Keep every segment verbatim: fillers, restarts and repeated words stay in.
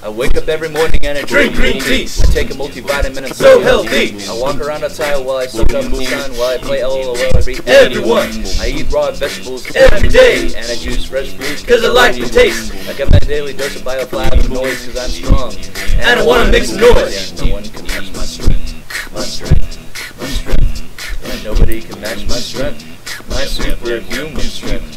I wake up every morning and I drink green tea. I take a multivitamin and so healthy. I walk around a tile while I soak up Busan, while I play LOL every everyone. I eat raw vegetables every day, and I use fresh fruit because I like the taste. I get my daily dose of bioflavonoids because I'm strong, and I don't want to make some noise. No one can match my strength, my strength, my strength, and nobody can match my strength, my superhuman strength.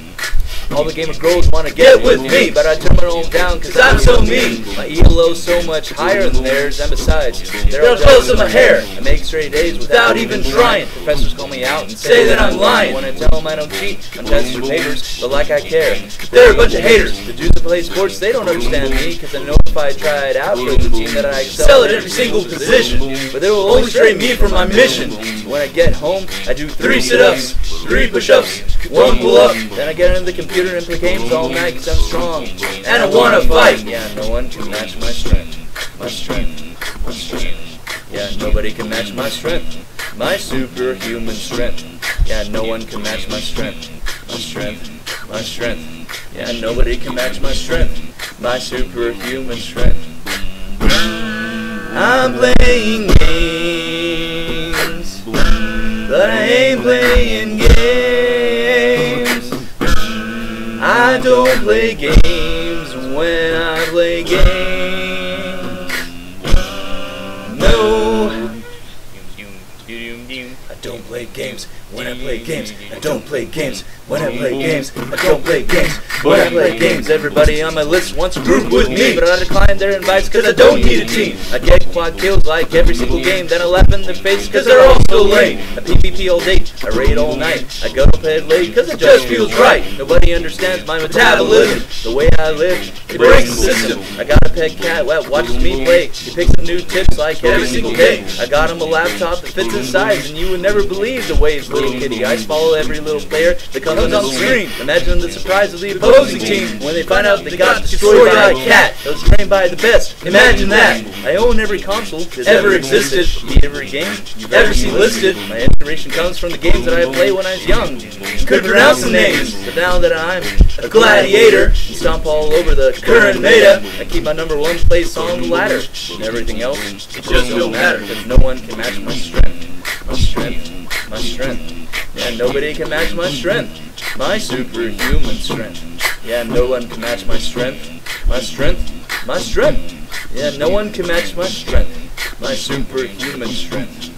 All the gamer girls want to get, get with me, but I turn my own down because I'm so mean. My E L O's so much higher than theirs, and besides, they're all close to my hair. I make straight A's without even trying. Professors call me out and say that I'm lying. When I tell them I don't cheat on tests or papers, but like I care, they're a bunch of haters. The dudes that play sports, they don't understand me, because I know if I try it out for the team that I excel at every single position, but they will only stray me from my mission. When I get home, I do three sit-ups, three push-ups, one pull-up, then I get into the computer and play games all night because I'm strong and I want to fight. Yeah, no one can match my strength, my strength, my strength. Yeah, nobody can match my strength, my superhuman strength. Yeah, no one can match my strength, my strength, my strength. Yeah, nobody can match my strength, my superhuman strength. I'm playing games, but I ain't playing games. I don't play games when I play games. No, I don't play games when I play games. I don't play games when I play games. I don't play games when I play games. Everybody on my list wants to group with me, but I decline their invites because I don't need a team. I get quad kills like every single game, then I laugh in their face because they're all so lame. I PvP all day, I raid all night, I go to bed late because it just feels right. Nobody understands my metabolism, the way I live, it breaks the system. I got a pet cat that watches me play, he picks up new tips like every single day. I got him a laptop that fits his size, and you would never believe the way it's little kitty. I follow every little player that comes on the screen. Imagine the surprise of the opposing team when they find out they got destroyed by a cat that was trained by the best. Imagine that. I own every console that ever existed, every game you've ever seen listed. My inspiration comes from the games that I played when I was young. Couldn't pronounce the names, but now that I'm a gladiator and stomp all over the current meta, I keep my number one place on the ladder. And everything else, it just don't matter, because no one can match my strength. My strength. My strength, yeah, nobody can match my strength, my superhuman strength. Yeah, no one can match my strength, my strength, my strength. Yeah, no one can match my strength, my superhuman strength.